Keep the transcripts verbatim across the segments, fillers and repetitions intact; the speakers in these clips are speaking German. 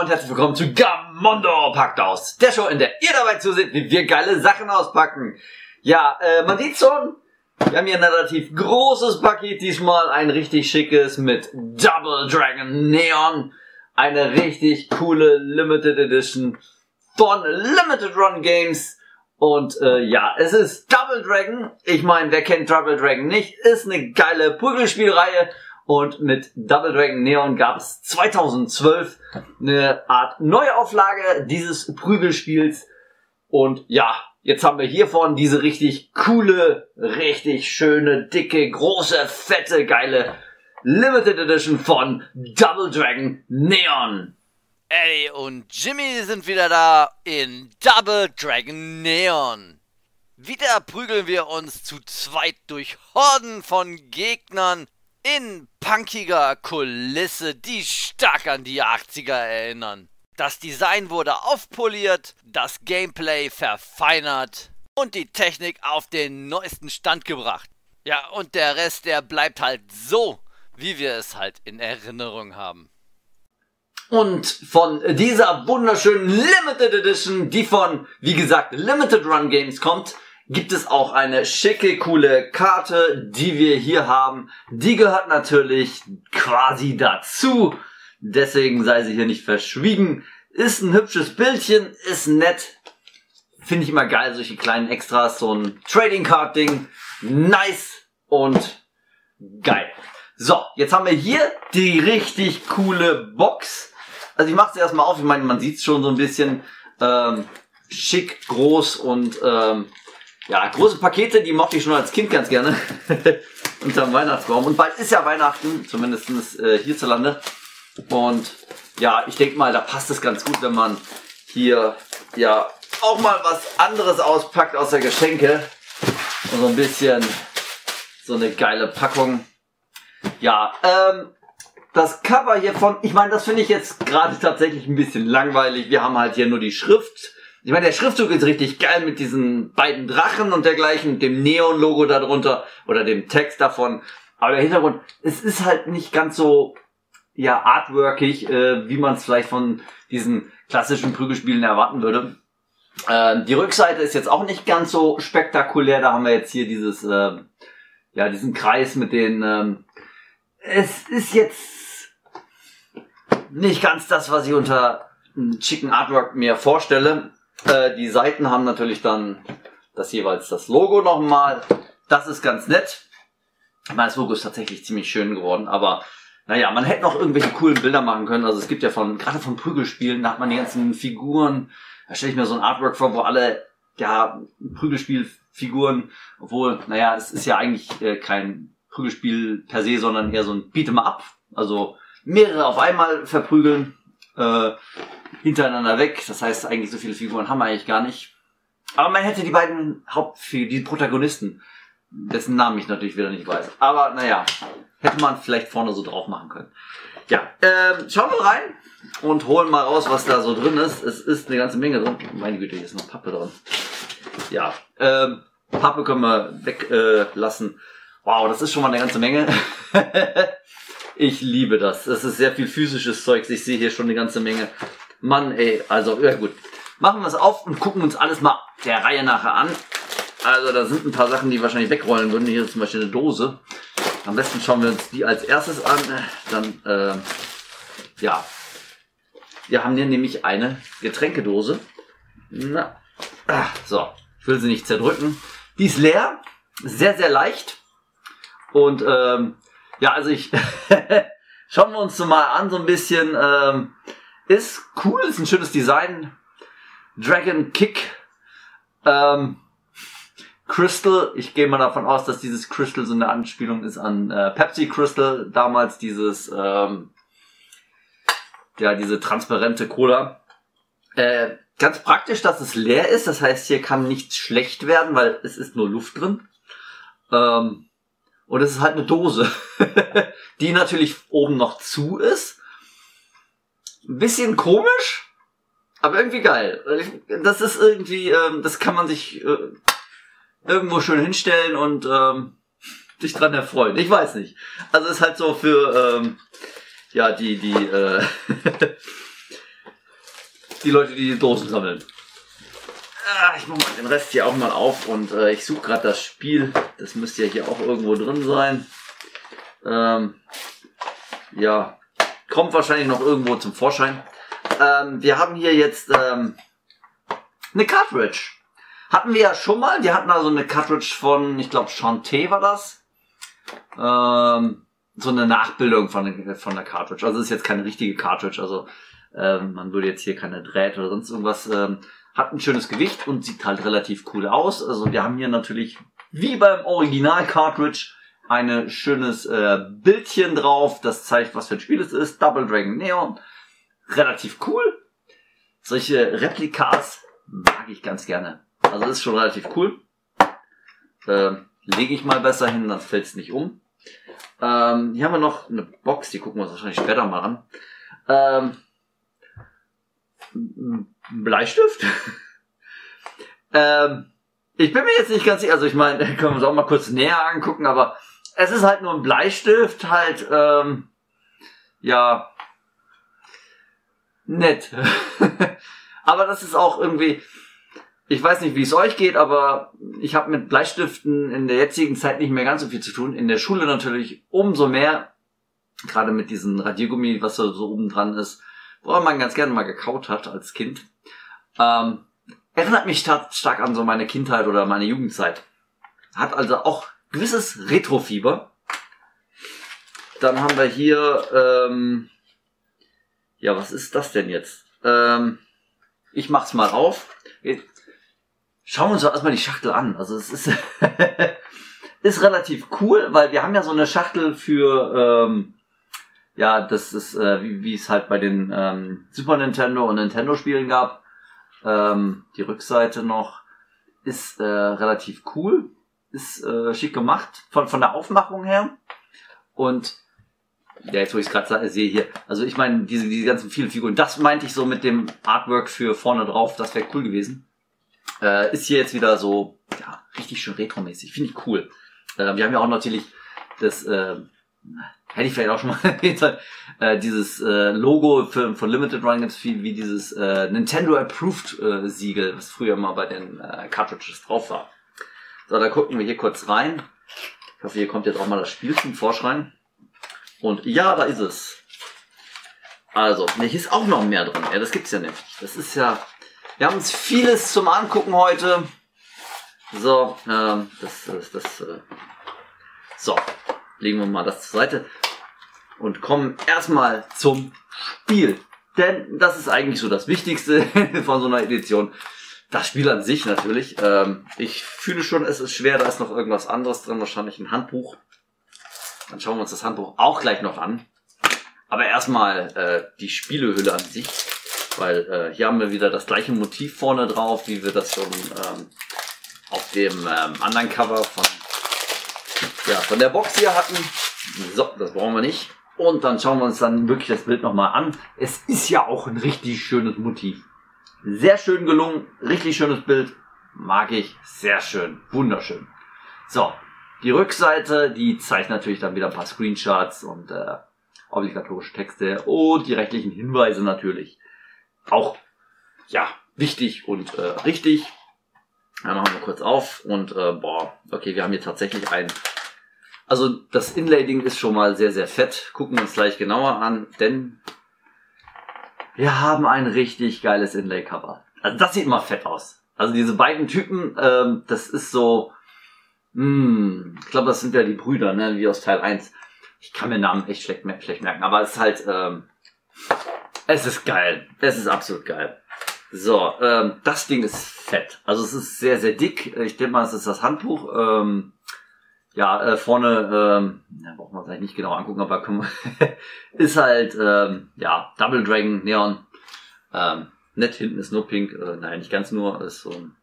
und herzlich willkommen zu Gamondo packt aus. Der Show, in der ihr dabei zuseht, wie wir geile Sachen auspacken. Ja, äh, man sieht schon, wir haben hier ein relativ großes Paket. Diesmal ein richtig schickes mit Double Dragon Neon. Eine richtig coole Limited Edition von Limited Run Games. Und äh, ja, es ist Double Dragon. Ich meine, wer kennt Double Dragon nicht? Ist eine geile Prügelspielreihe. Und mit Double Dragon Neon gab es zweitausendzwölf eine Art Neuauflage dieses Prügelspiels. Und ja, jetzt haben wir hiervon diese richtig coole, richtig schöne, dicke, große, fette, geile Limited Edition von Double Dragon Neon. Eddie und Jimmy sind wieder da in Double Dragon Neon. Wieder prügeln wir uns zu zweit durch Horden von Gegnern in punkiger Kulisse, die stark an die achtziger erinnern. Das Design wurde aufpoliert, das Gameplay verfeinert und die Technik auf den neuesten Stand gebracht. Ja, und der Rest, der bleibt halt so, wie wir es halt in Erinnerung haben. Und von dieser wunderschönen Limited Edition, die von, wie gesagt, Limited Run Games kommt, gibt es auch eine schicke, coole Karte, die wir hier haben. Die gehört natürlich quasi dazu. Deswegen sei sie hier nicht verschwiegen. Ist ein hübsches Bildchen, ist nett. Finde ich immer geil, solche kleinen Extras. So ein Trading Card Ding. Nice und geil. So, jetzt haben wir hier die richtig coole Box. Also ich mache sie erstmal auf. Ich meine, man sieht es schon so ein bisschen ähm, schick, groß und... Ähm, ja, große Pakete, die mochte ich schon als Kind ganz gerne. Unterm Weihnachtsbaum. Und bald ist ja Weihnachten, zumindest äh, hierzulande. Und ja, ich denke mal, da passt es ganz gut, wenn man hier ja auch mal was anderes auspackt außer Geschenke. Und so ein bisschen so eine geile Packung. Ja, ähm, das Cover hiervon, ich meine, das finde ich jetzt gerade tatsächlich ein bisschen langweilig. Wir haben halt hier nur die Schrift. Ich meine, der Schriftzug ist richtig geil mit diesen beiden Drachen und dergleichen, dem Neon-Logo darunter oder dem Text davon. Aber der Hintergrund, es ist halt nicht ganz so, ja, artworkig, äh, wie man es vielleicht von diesen klassischen Prügelspielen erwarten würde. Äh, die Rückseite ist jetzt auch nicht ganz so spektakulär. Da haben wir jetzt hier dieses, äh, ja, diesen Kreis mit den, ähm, es ist jetzt nicht ganz das, was ich unter einem schicken Artwork mir vorstelle. Die Seiten haben natürlich dann das jeweils das Logo nochmal. Das ist ganz nett. Ich meine, das Logo ist tatsächlich ziemlich schön geworden, aber naja, man hätte noch irgendwelche coolen Bilder machen können. Also es gibt ja von, gerade von Prügelspielen, da hat man die ganzen Figuren. Da stelle ich mir so ein Artwork vor, wo alle, ja, Prügelspielfiguren, obwohl, naja, es ist ja eigentlich äh, kein Prügelspiel per se, sondern eher so ein Beat'em Up. Also mehrere auf einmal verprügeln. Äh, hintereinander weg. Das heißt, eigentlich so viele Figuren haben wir eigentlich gar nicht. Aber man hätte die beiden Hauptfiguren, die Protagonisten, dessen Namen ich natürlich wieder nicht weiß. Aber naja, hätte man vielleicht vorne so drauf machen können. Ja, ähm, schauen wir rein und holen mal raus, was da so drin ist. Es ist eine ganze Menge drin. Meine Güte, hier ist noch Pappe drin. Ja, ähm, Pappe können wir weglassen. Äh, wow, das ist schon mal eine ganze Menge. Ich liebe das. Das ist sehr viel physisches Zeug. Ich sehe hier schon eine ganze Menge. Mann, ey, also, ja gut. Machen wir es auf und gucken uns alles mal der Reihe nachher an. Also, da sind ein paar Sachen, die wahrscheinlich wegrollen würden. Hier ist zum Beispiel eine Dose. Am besten schauen wir uns die als erstes an. Dann, äh, ja. Wir haben hier nämlich eine Getränkedose. Na, ach, so. Ich will sie nicht zerdrücken. Die ist leer. Sehr, sehr leicht. Und, ähm, ja, also ich... schauen wir uns so mal an, so ein bisschen... Ähm, ist cool, ist ein schönes Design. Dragon Kick. Ähm, Crystal. Ich gehe mal davon aus, dass dieses Crystal so eine Anspielung ist an äh, Pepsi Crystal. Damals dieses, ähm, ja, diese transparente Cola. Äh, ganz praktisch, dass es leer ist. Das heißt, hier kann nichts schlecht werden, weil es ist nur Luft drin. Ähm, und es ist halt eine Dose, die natürlich oben noch zu ist. Ein bisschen komisch, aber irgendwie geil. Das ist irgendwie, ähm, das kann man sich äh, irgendwo schön hinstellen und ähm, sich dran erfreuen. Ich weiß nicht. Also ist halt so für ähm, ja die die äh, die Leute, die die Dosen sammeln. Ah, ich mache mal den Rest hier auch mal auf und äh, ich suche gerade das Spiel. Das müsste ja hier auch irgendwo drin sein. Ähm, ja, kommt wahrscheinlich noch irgendwo zum Vorschein. Ähm, wir haben hier jetzt ähm, eine Cartridge. Hatten wir ja schon mal. Wir hatten also eine Cartridge von, ich glaube, Shantae war das. Ähm, so eine Nachbildung von, von der Cartridge. Also ist jetzt keine richtige Cartridge. Also ähm, man würde jetzt hier keine Drähte oder sonst irgendwas. Ähm, hat ein schönes Gewicht und sieht halt relativ cool aus. Also wir haben hier natürlich, wie beim Original Cartridge, ein schönes äh, Bildchen drauf. Das zeigt, was für ein Spiel es ist. Double Dragon Neon. Relativ cool. Solche Replikas mag ich ganz gerne. Also ist schon relativ cool. Ähm, lege ich mal besser hin, dann fällt es nicht um. Ähm, hier haben wir noch eine Box, die gucken wir uns wahrscheinlich später mal an. Ähm, Bleistift. ähm, ich bin mir jetzt nicht ganz sicher, also ich meine, können wir uns auch mal kurz näher angucken, aber es ist halt nur ein Bleistift, halt, ähm, ja, nett. Aber das ist auch irgendwie... Ich weiß nicht, wie es euch geht, aber ich habe mit Bleistiften in der jetzigen Zeit nicht mehr ganz so viel zu tun. In der Schule natürlich umso mehr. Gerade mit diesem Radiergummi, was da so oben dran ist, woran man ganz gerne mal gekaut hat als Kind. Ähm, erinnert mich stark an so meine Kindheit oder meine Jugendzeit. Hat also auch gewisses Retrofieber. Dann haben wir hier, ähm, ja, was ist das denn jetzt? Ähm, ich mach's mal auf. Schauen wir uns doch erstmal die Schachtel an. Also es ist, ist relativ cool, weil wir haben ja so eine Schachtel für, ähm, ja, das ist, äh, wie, wie es halt bei den ähm, Super Nintendo und Nintendo Spielen gab. Ähm, die Rückseite noch ist äh, relativ cool, ist äh, schick gemacht, von, von der Aufmachung her. Und ja, jetzt wo ich es gerade sehe hier, also ich meine, diese, diese ganzen vielen Figuren, das meinte ich so mit dem Artwork für vorne drauf, das wäre cool gewesen. Äh, ist hier jetzt wieder so, ja, richtig schön retromäßig. Finde ich cool. Äh, wir haben ja auch natürlich das, äh, hätte ich vielleicht auch schon mal erwähnt, äh, dieses äh, Logo für, von Limited Run Games, wie, wie dieses äh, Nintendo Approved äh, Siegel, was früher mal bei den äh, Cartridges drauf war. So, da gucken wir hier kurz rein. Ich hoffe, hier kommt jetzt auch mal das Spiel zum Vorschein. Und ja, da ist es. Also, ne, hier ist auch noch mehr drin. Ja, das gibt's ja nicht. Das ist ja... Wir haben uns vieles zum Angucken heute. So, ähm, das, das, das, äh, so, legen wir mal das zur Seite und kommen erstmal zum Spiel. Denn das ist eigentlich so das Wichtigste von so einer Edition. Das Spiel an sich natürlich. Ähm, ich fühle schon, es ist schwer, da ist noch irgendwas anderes drin, wahrscheinlich ein Handbuch. Dann schauen wir uns das Handbuch auch gleich noch an. Aber erstmal äh, die Spielehülle an sich. Weil äh, hier haben wir wieder das gleiche Motiv vorne drauf, wie wir das schon ähm, auf dem ähm, anderen Cover von, ja, von der Box hier hatten. So, das brauchen wir nicht. Und dann schauen wir uns dann wirklich das Bild nochmal an. Es ist ja auch ein richtig schönes Motiv. Sehr schön gelungen, richtig schönes Bild. Mag ich, sehr schön, wunderschön. So, die Rückseite, die zeigt natürlich dann wieder ein paar Screenshots und äh, obligatorische Texte und die rechtlichen Hinweise natürlich. Auch, ja, wichtig und äh, richtig. Dann machen wir kurz auf und, äh, boah, okay, wir haben hier tatsächlich ein, also das Inlading ist schon mal sehr, sehr fett. Gucken wir uns gleich genauer an, denn wir haben ein richtig geiles Inlay-Cover. Also das sieht mal fett aus. Also diese beiden Typen, ähm, das ist so, mh, ich glaube, das sind ja die Brüder, ne, wie aus Teil eins. Ich kann mir Namen echt schlecht, schlecht merken, aber es ist halt, ähm, es ist geil. Es ist absolut geil. So, ähm, das Ding ist fett. Also es ist sehr, sehr dick. Ich denke mal, es ist das Handbuch. Ähm, ja, äh, vorne, ähm, ja, brauchen wir uns eigentlich nicht genau angucken, aber können wir ist halt, ähm, ja, Double Dragon Neon. Ähm, nett, hinten ist nur pink. Äh, nein, nicht ganz nur. Ist, so ein,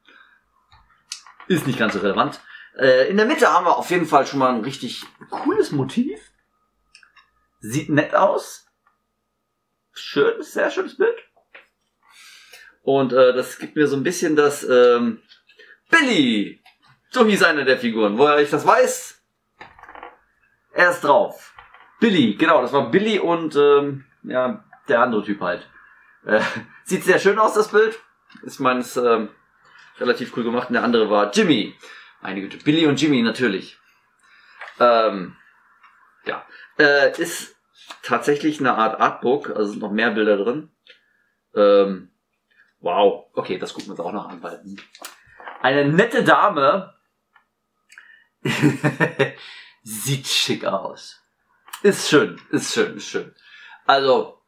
ist nicht ganz so relevant. Äh, in der Mitte haben wir auf jeden Fall schon mal ein richtig cooles Motiv. Sieht nett aus. Schön, sehr schönes Bild. Und äh, das gibt mir so ein bisschen das ähm, Billy. So hieß einer der Figuren. Woher ich das weiß? Er ist drauf. Billy, genau, das war Billy und ähm, ja, der andere Typ halt. Äh, sieht sehr schön aus, das Bild. Ist meines ähm, relativ cool gemacht. Und der andere war Jimmy. Meine Güte, Billy und Jimmy natürlich. Ähm, ja, äh, ist tatsächlich eine Art Artbook. Also sind noch mehr Bilder drin. Ähm, wow. Okay, das gucken wir uns auch noch an. Eine nette Dame. Sieht schick aus. Ist schön, ist schön, ist schön. Also,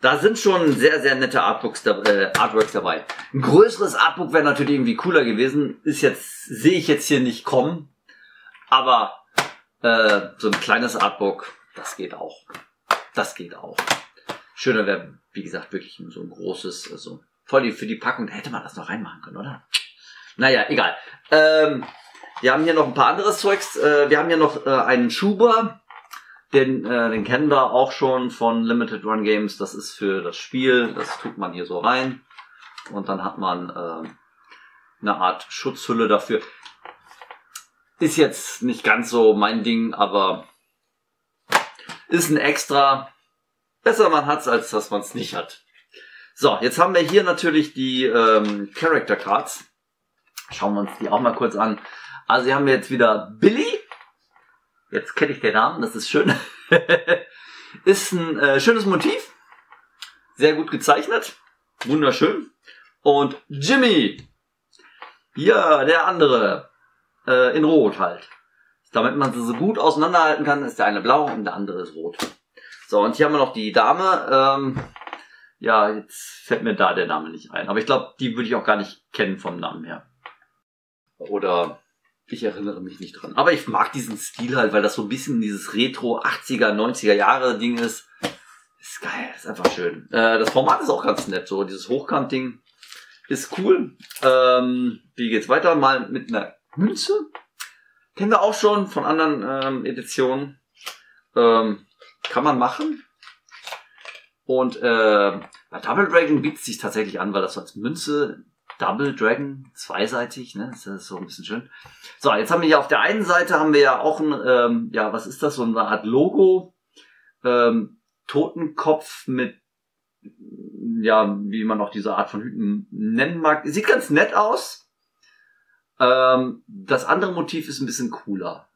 da sind schon sehr, sehr nette Artbooks, äh, Artworks dabei. Ein größeres Artbook wäre natürlich irgendwie cooler gewesen. Ist jetzt, sehe ich jetzt hier nicht kommen. Aber äh, so ein kleines Artbook, das geht auch. Das geht auch. Schöner wäre, wie gesagt, wirklich so ein großes, also voll für die Packung. Da hätte man das noch reinmachen können, oder? Naja, egal. Ähm, wir haben hier noch ein paar anderes Zeugs. Äh, wir haben hier noch äh, einen Schuber. Den, äh, den kennen wir auch schon von Limited Run Games. Das ist für das Spiel. Das tut man hier so rein. Und dann hat man äh, eine Art Schutzhülle dafür. Ist jetzt nicht ganz so mein Ding, aber ist ein Extra. Besser man hat es, als dass man es nicht hat. So, jetzt haben wir hier natürlich die ähm, Character Cards. Schauen wir uns die auch mal kurz an. Also hier haben wir jetzt wieder Billy. Jetzt kenne ich den Namen, das ist schön. Ist ein äh, schönes Motiv. Sehr gut gezeichnet. Wunderschön. Und Jimmy. Ja, der andere. Äh, in Rot halt. Damit man sie so gut auseinanderhalten kann, ist der eine blau und der andere ist rot. So, und hier haben wir noch die Dame. Ähm, ja, jetzt fällt mir da der Name nicht ein. Aber ich glaube, die würde ich auch gar nicht kennen vom Namen her. Oder... ich erinnere mich nicht dran. Aber ich mag diesen Stil halt, weil das so ein bisschen dieses Retro achtziger, neunziger Jahre Ding ist. Ist geil, ist einfach schön. Äh, das Format ist auch ganz nett. So, dieses Hochkant-Ding ist cool. Ähm, wie geht's weiter? Mal mit einer Münze. Kennen wir auch schon von anderen ähm, Editionen. Ähm, kann man machen. Und äh, bei Double Dragon bietet sich tatsächlich an, weil das als Münze... Double Dragon, zweiseitig, ne? Das ist so ein bisschen schön. So, jetzt haben wir hier auf der einen Seite haben wir ja auch ein, ähm, ja, was ist das? So eine Art Logo. Ähm, Totenkopf mit, ja, wie man auch diese Art von Hüten nennen mag. Sieht ganz nett aus. Ähm, das andere Motiv ist ein bisschen cooler.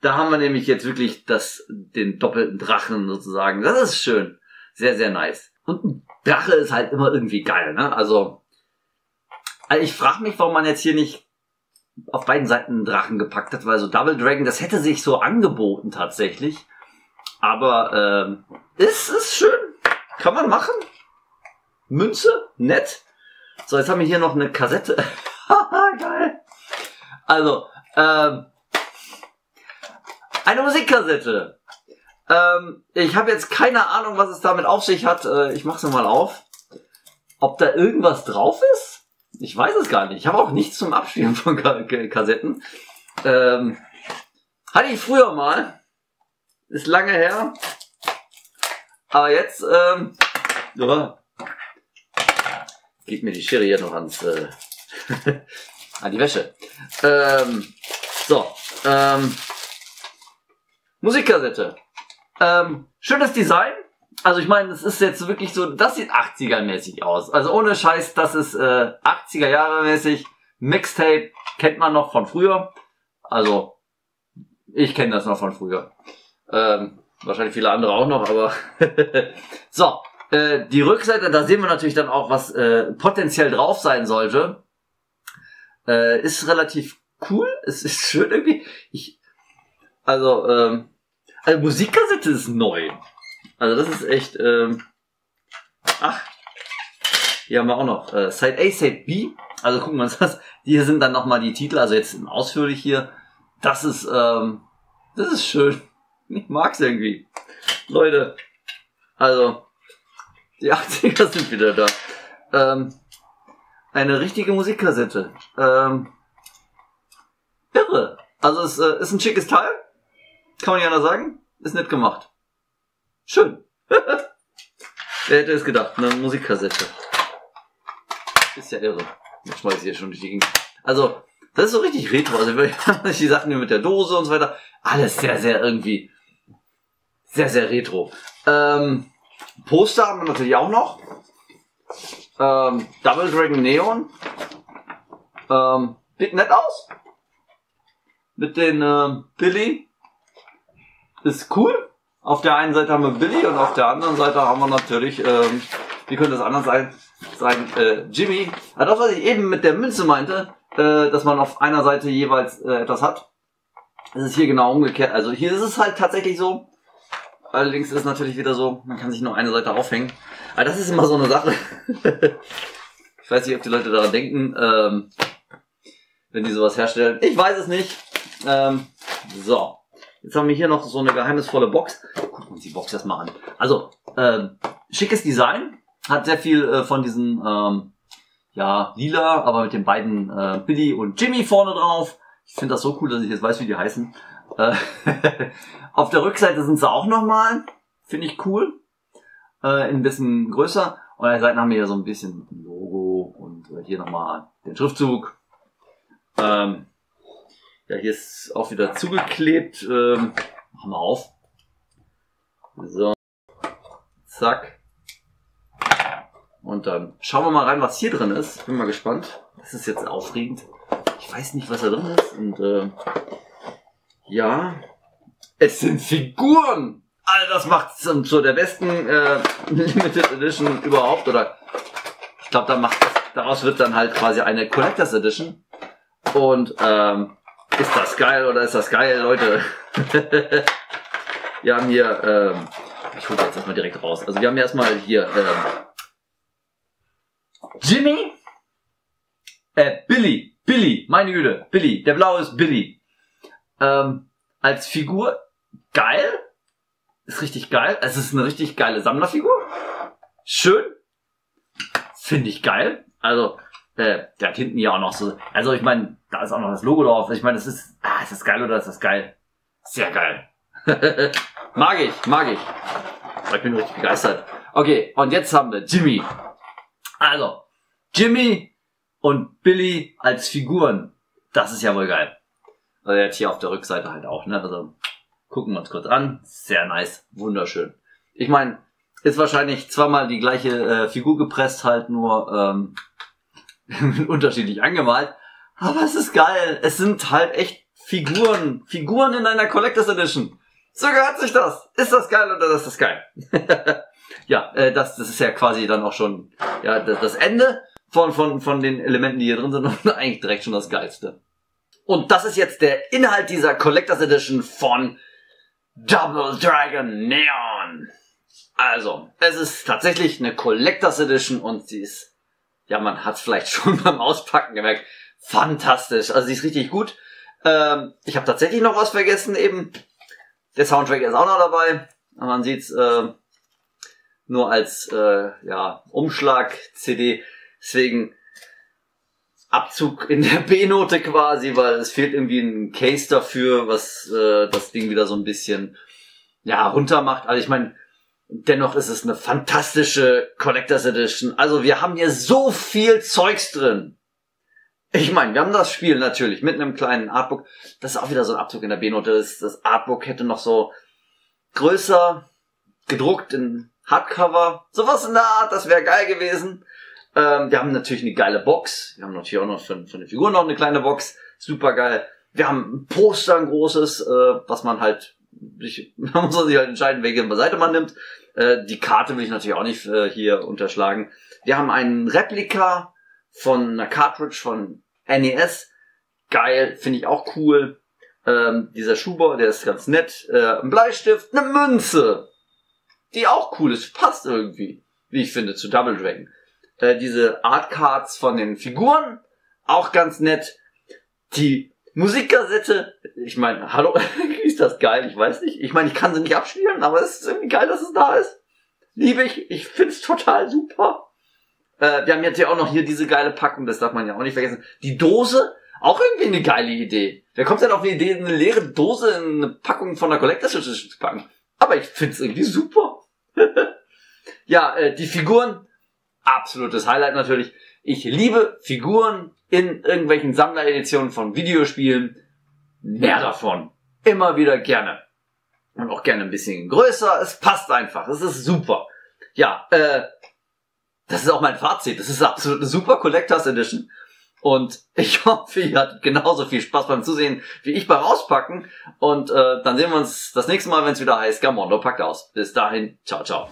Da haben wir nämlich jetzt wirklich das, den doppelten Drachen sozusagen. Das ist schön. Sehr, sehr nice. Und ein Drache ist halt immer irgendwie geil, ne? Also, Also ich frage mich, warum man jetzt hier nicht auf beiden Seiten einen Drachen gepackt hat, weil so Double Dragon, das hätte sich so angeboten tatsächlich. Aber äh, ist ist schön. Kann man machen. Münze, nett. So, jetzt haben wir hier noch eine Kassette. Geil. Also, ähm, eine Musikkassette. Ähm, ich habe jetzt keine Ahnung, was es damit auf sich hat. Äh, ich mache es mal auf. Ob da irgendwas drauf ist? Ich weiß es gar nicht. Ich habe auch nichts zum Abspielen von Kassetten. Ähm, hatte ich früher mal. Ist lange her. Aber jetzt ähm, oh, geht mir die Schere hier noch ans, äh, an die Wäsche. Ähm, so. Ähm, Musikkassette. Ähm, schönes Design. Also ich meine, es ist jetzt wirklich so, das sieht achtziger-mäßig aus. Also ohne Scheiß, das ist äh, achtziger-Jahre-mäßig. Mixtape kennt man noch von früher. Also, ich kenne das noch von früher. Ähm, wahrscheinlich viele andere auch noch, aber... so, äh, die Rückseite, da sehen wir natürlich dann auch, was äh, potenziell drauf sein sollte. Äh, ist relativ cool, es ist schön irgendwie. Ich, also, ähm, also, Musikkassette ist neu. Also das ist echt, ähm, ach, hier haben wir auch noch äh, Side A, Side B, also gucken wir uns das, hier sind dann nochmal die Titel, also jetzt ausführlich hier, das ist, ähm, das ist schön, ich mag's irgendwie, Leute, also, die achtziger sind wieder da, ähm, eine richtige Musikkassette, ähm, irre, also es äh, ist ein schickes Teil, kann man nicht anders sagen, ist nett gemacht. Schön. Wer hätte es gedacht? Eine Musikkassette. Ist ja irre. Jetzt schmeiße ich hier schon durch die Gegend. Also, das ist so richtig retro. Also, die Sachen hier mit der Dose und so weiter. Alles sehr, sehr irgendwie. Sehr, sehr retro. Ähm, Poster haben wir natürlich auch noch. Ähm, Double Dragon Neon. Ähm, sieht nett aus. Mit den ähm, Billy. Ist cool. Auf der einen Seite haben wir Billy und auf der anderen Seite haben wir natürlich, ähm, wie könnte das anders sein, sein äh, Jimmy. Also das, was ich eben mit der Münze meinte, äh, dass man auf einer Seite jeweils äh, etwas hat. Das ist hier genau umgekehrt. Also hier ist es halt tatsächlich so. Allerdings ist es natürlich wieder so, man kann sich nur eine Seite aufhängen. Aber das ist immer so eine Sache. Ich weiß nicht, ob die Leute daran denken, ähm, wenn die sowas herstellen. Ich weiß es nicht. Ähm, so. Jetzt haben wir hier noch so eine geheimnisvolle Box. Gucken wir uns die Box erstmal an. Also, ähm, schickes Design. Hat sehr viel äh, von diesen, ähm, ja, lila, aber mit den beiden äh, Billy und Jimmy vorne drauf. Ich finde das so cool, dass ich jetzt weiß, wie die heißen. Äh, Auf der Rückseite sind sie auch nochmal. Finde ich cool. Äh, ein bisschen größer. Und an der Seite haben wir hier so ein bisschen ein Logo und äh, hier nochmal den Schriftzug. Ähm, Ja, hier ist auch wieder zugeklebt. Ähm, machen wir auf. So. Zack. Und dann schauen wir mal rein, was hier drin ist. Bin mal gespannt. Das ist jetzt aufregend. Ich weiß nicht, was da drin ist. Und äh, ja. Es sind Figuren! All das macht es um, zu der besten äh, Limited Edition überhaupt. Oder ich glaube, da macht das, daraus wird dann halt quasi eine Collectors Edition. Und ähm. Ist das geil oder ist das geil, Leute? Wir haben hier, ähm, ich hole jetzt erstmal direkt raus. Also wir haben hier erstmal hier ähm, Jimmy, äh, Billy, Billy, meine Güte, Billy, der blaue ist Billy. Ähm, als Figur geil, ist richtig geil. Es ist eine richtig geile Sammlerfigur, schön, finde ich geil. Also Äh, der hat hinten ja auch noch so, also ich meine, da ist auch noch das Logo drauf. Ich meine, das ist, ah, ist das geil oder ist das geil? Sehr geil. Mag ich, mag ich. Aber ich bin richtig begeistert. Okay, und jetzt haben wir Jimmy. Also, Jimmy und Billy als Figuren. Das ist ja wohl geil. Also jetzt hier auf der Rückseite halt auch, ne? Also, gucken wir uns kurz an. Sehr nice, wunderschön. Ich meine, ist wahrscheinlich zweimal die gleiche äh, Figur gepresst, halt nur, ähm, unterschiedlich angemalt, aber es ist geil. Es sind halt echt Figuren, Figuren in einer Collectors Edition. So gehört sich das. Ist das geil oder ist das geil? Ja, äh, das, das ist ja quasi dann auch schon ja das, das Ende von von von den Elementen, die hier drin sind, und eigentlich direkt schon das Geilste. Und das ist jetzt der Inhalt dieser Collectors Edition von Double Dragon Neon. Also, es ist tatsächlich eine Collectors Edition und sie ist, ja, man hat es vielleicht schon beim Auspacken gemerkt. Fantastisch. Also die ist richtig gut. Ähm, ich habe tatsächlich noch was vergessen eben. Der Soundtrack ist auch noch dabei. Man sieht es äh, nur als äh, ja, Umschlag-C D. Deswegen Abzug in der B-Note quasi, weil es fehlt irgendwie ein Case dafür, was äh, das Ding wieder so ein bisschen ja, runter macht. Also ich meine, dennoch ist es eine fantastische Collectors Edition. Also wir haben hier so viel Zeugs drin. Ich meine, wir haben das Spiel natürlich mit einem kleinen Artbook. Das ist auch wieder so ein Abzug in der B-Note. Das Artbook hätte noch so größer gedruckt in Hardcover. Sowas in der Art, das wäre geil gewesen. Ähm, wir haben natürlich eine geile Box. Wir haben natürlich auch noch für, für eine Figur noch eine kleine Box. Super geil. Wir haben ein Poster, ein großes, äh, was man halt... Ich, man muss sich halt entscheiden, welche Seite man nimmt. Äh, die Karte will ich natürlich auch nicht äh, hier unterschlagen. Wir haben einen Replika von einer Cartridge von N E S. Geil, finde ich auch cool. Ähm, dieser Schuber, der ist ganz nett. Äh, ein Bleistift, eine Münze, die auch cool ist. Passt irgendwie, wie ich finde, zu Double Dragon. Äh, diese Art Cards von den Figuren, auch ganz nett. Die Musikkassette, ich meine, hallo, ist das geil, ich weiß nicht. Ich meine, ich kann sie nicht abspielen, aber es ist irgendwie geil, dass es da ist. Liebe ich, ich finde es total super. Äh, wir haben jetzt ja auch noch hier diese geile Packung, das darf man ja auch nicht vergessen. Die Dose, auch irgendwie eine geile Idee. Wer kommt denn auf die Idee, eine leere Dose in eine Packung von der Collectors Edition zu packen? Aber ich finde es irgendwie super. Ja, äh, die Figuren, absolutes Highlight natürlich. Ich liebe Figuren in irgendwelchen Sammlereditionen von Videospielen. Mehr davon. Immer wieder gerne. Und auch gerne ein bisschen größer. Es passt einfach. Es ist super. ja, äh, das ist auch mein Fazit. Das ist absolut eine super Collectors Edition. Und ich hoffe, ihr hattet genauso viel Spaß beim Zusehen, wie ich beim Auspacken. Und äh, dann sehen wir uns das nächste Mal, wenn es wieder heißt, Gamondo packt aus. Bis dahin, ciao, ciao.